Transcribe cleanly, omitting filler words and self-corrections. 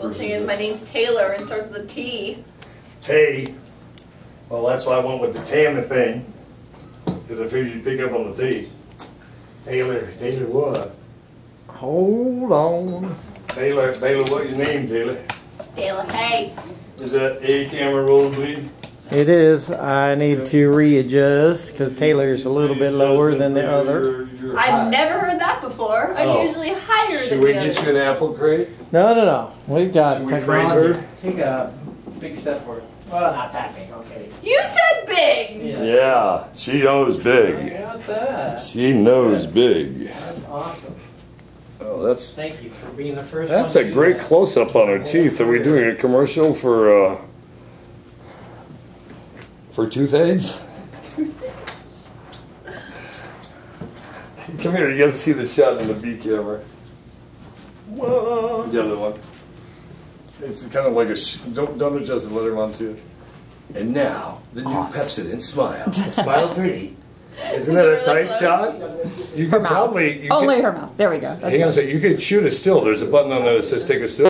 Well, saying my name's Taylor and starts with a T. T. Well, that's why I went with the Tammy thing, because I figured you'd pick up on the T. Taylor. Taylor what? Hold on. Taylor. Taylor, what's your name, Taylor? Taylor Hay. Is that a camera roll, please? It is. I need to readjust because Taylor's a little bit lower than the other. I've never heard that before. I'm usually higher than the other. Should we get you an apple crate? No, no, no. We've got technology. Take a big step forward. Well, not that big, okay. You said big! Yeah, yeah, she knows big. I got that. She knows big. That's awesome. Oh, that's. Thank you for being the first one. That's a great close-up on her teeth. Are we doing a commercial for tooth aids? Come here, you gotta see the shot in the B camera. Whoa. The other one. It's kind of like a don't adjust it, let her mom see it. And now, the new Pepsodent Smile. Smile pretty. Isn't that a tight shot? You could probably. Only her mouth. There we go. That's good. You could shoot a still. There's a button on there that says take a still.